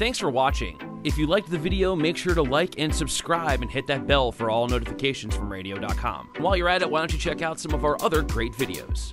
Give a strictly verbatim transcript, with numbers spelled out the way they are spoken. Thanks for watching. If you liked the video, make sure to like and subscribe and hit that bell for all notifications from radio dot com. While you're at it, why don't you check out some of our other great videos.